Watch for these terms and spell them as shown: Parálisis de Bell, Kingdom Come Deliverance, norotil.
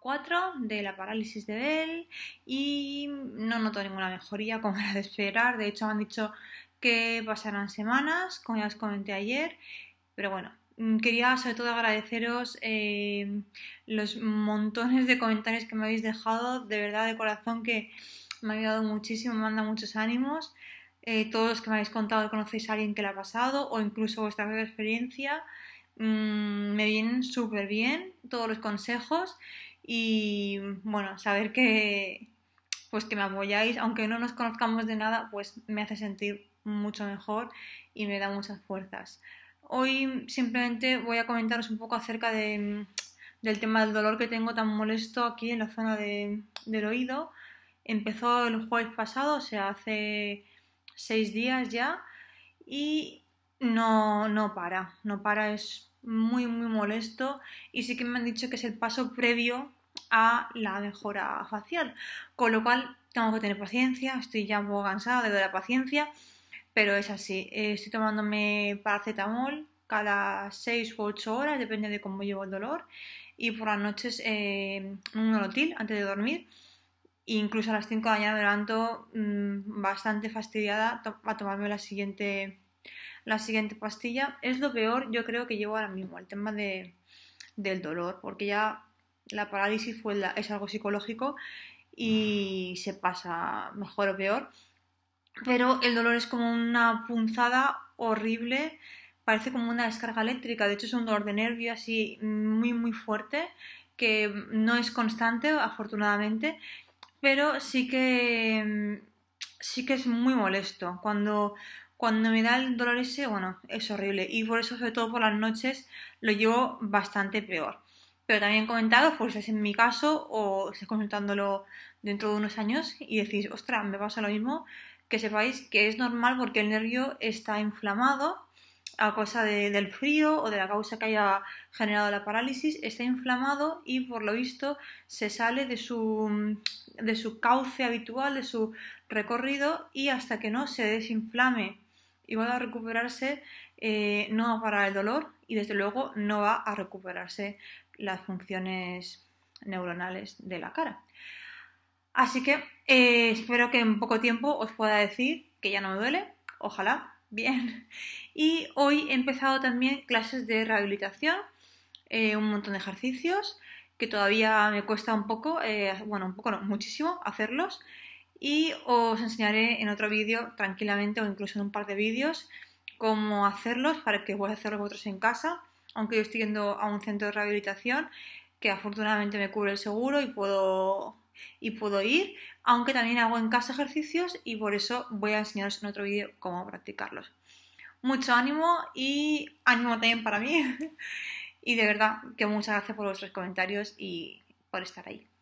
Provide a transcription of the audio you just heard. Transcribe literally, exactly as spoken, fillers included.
cuatro de la parálisis de Bell y no noto ninguna mejoría, como era de esperar. De hecho, me han dicho que pasarán semanas, como ya os comenté ayer, pero bueno. Quería sobre todo agradeceros eh, los montones de comentarios que me habéis dejado, de verdad, de corazón, que me ha ayudado muchísimo, me manda muchos ánimos. Eh, todos los que me habéis contado que conocéis a alguien que le ha pasado o incluso vuestra propia experiencia, mmm, me vienen súper bien todos los consejos y bueno, saber que, pues que me apoyáis, aunque no nos conozcamos de nada, pues me hace sentir mucho mejor y me da muchas fuerzas. Hoy simplemente voy a comentaros un poco acerca de, del tema del dolor que tengo tan molesto aquí en la zona de, del oído. Empezó el jueves pasado, o sea, hace seis días ya, y no, no para, no para, es muy muy molesto y sí que me han dicho que es el paso previo a la mejora facial, con lo cual tengo que tener paciencia, estoy ya un poco cansada de la paciencia. Pero es así, estoy tomándome paracetamol cada seis u ocho horas, depende de cómo llevo el dolor. Y por las noches eh, un norotil antes de dormir. E incluso a las cinco de la mañana me levanto mmm, bastante fastidiada a tomarme la siguiente, la siguiente pastilla. Es lo peor, yo creo, que llevo ahora mismo, el tema de, del dolor. Porque ya la parálisis fue la, es algo psicológico y se pasa mejor o peor. Pero el dolor es como una punzada horrible, parece como una descarga eléctrica, de hecho es un dolor de nervio así muy muy fuerte, que no es constante afortunadamente, pero sí que, sí que es muy molesto. Cuando, cuando me da el dolor ese, bueno, es horrible y por eso sobre todo por las noches lo llevo bastante peor. Pero también comentados, pues es en mi caso o estáis consultándolo dentro de unos años y decís, ostras, me pasa lo mismo, que sepáis que es normal porque el nervio está inflamado a causa de, del frío o de la causa que haya generado la parálisis, está inflamado y por lo visto se sale de su, de su cauce habitual, de su recorrido, y hasta que no se desinflame y vuelva a recuperarse eh, no va a parar el dolor y desde luego no va a recuperarse las funciones neuronales de la cara. Así que eh, espero que en poco tiempo os pueda decir que ya no me duele, ojalá, bien. Y hoy he empezado también clases de rehabilitación, eh, un montón de ejercicios que todavía me cuesta un poco, eh, bueno, un poco no, muchísimo hacerlos. Y os enseñaré en otro vídeo tranquilamente o incluso en un par de vídeos cómo hacerlos para que podáis hacerlos vosotros en casa, aunque yo estoy yendo a un centro de rehabilitación que afortunadamente me cubre el seguro y puedo... y puedo ir, aunque también hago en casa ejercicios y por eso voy a enseñaros en otro vídeo cómo practicarlos. Mucho ánimo y ánimo también para mí y de verdad que muchas gracias por vuestros comentarios y por estar ahí.